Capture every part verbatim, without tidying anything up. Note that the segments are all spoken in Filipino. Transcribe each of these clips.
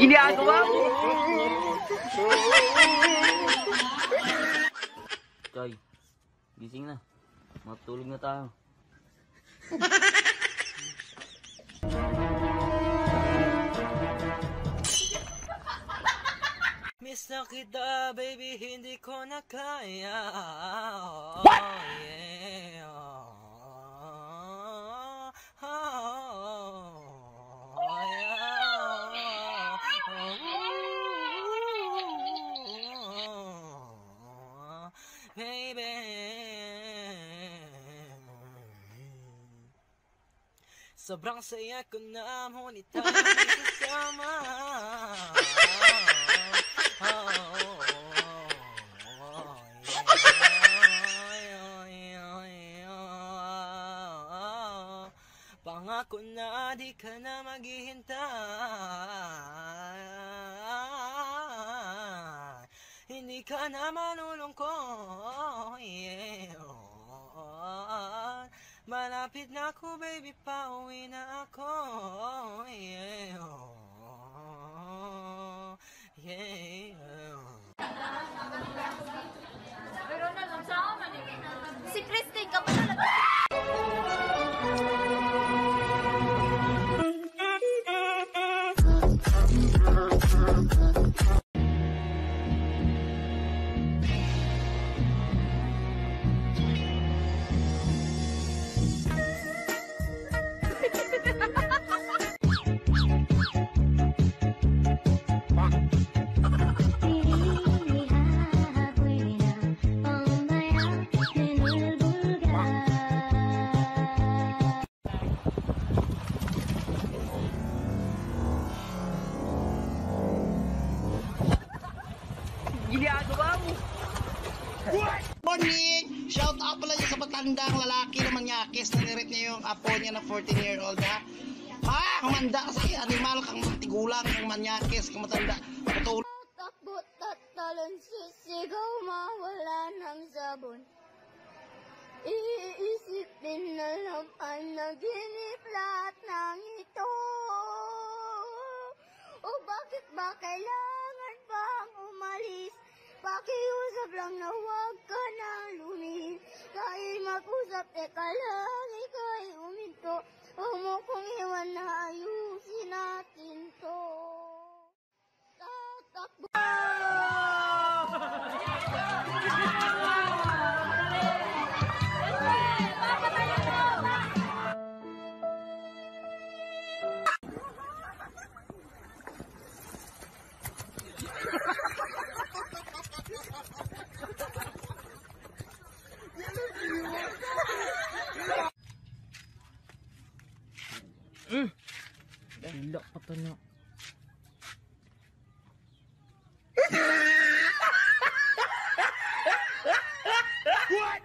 Gini aku mampu. Coy, gising na. Matulog na tayo. Miss na kita, baby, hindi ko na kaya. Oh, yeah. Oh, oh, oh, oh, yeah. Oh, baby. Sobrang saya ko na, ngunit tayo kasama. Oh, oh, oh, oh, oh. Pangako na di ka na maghihintay. Hindi ka na malulungkot. Malapit na ako, baby, pauwi na ako. Si Christine, ka pa talaga. Morning! Shout out pala niya sa matandang lalaki na manyakis na nirit niya yung apo niya na fourteen year old ha? Ha? Kumanda kasi animal kang matigulang kang manyakis kang matanda matulog. Butot talon sisigaw mawala ng sabon. Iisipin na lang ang naginip lahat ng ito. O bakit ba kailangan bang umalis? Pakiusap lang na huwag ka na lumihin. Kahit mag-usap, teka lang, ika'y uminto. Huwag mo kong iwan na ayusin natin to. Tatakbo! Gila pa to na. What?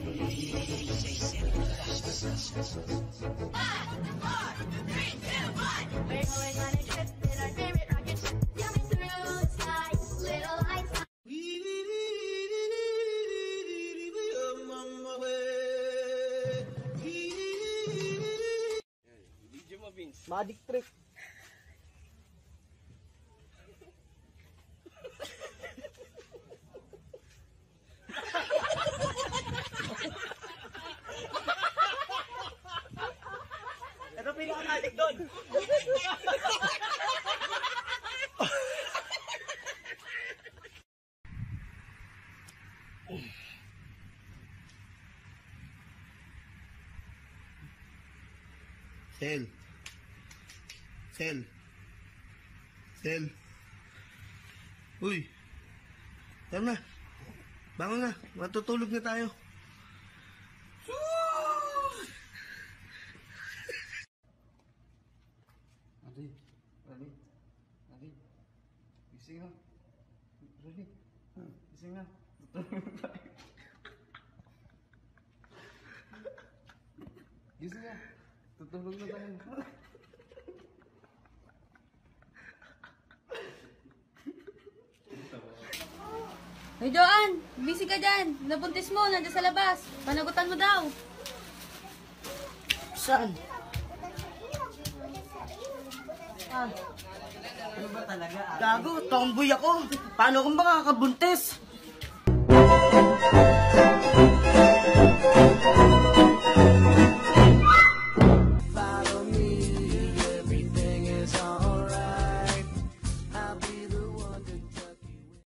Five, four, three, two, one. Magic trick. Ito pinaka-magic doon. Sel. Sel. Sel. Uy. Tama na. Bangon na. Matutulog na tayo. Rally. Rally. Rally. Ising na. Rally. Ising na. Matutulog tayo. Ising na. Tutulog na tayo. Hey Joan, busy ka dyan. Napuntis mo, nandiyan sa labas. Panagutan mo daw. Saan? Ah. Ano ba talaga? Gago, tomboy ako. Paano akong makakabuntis?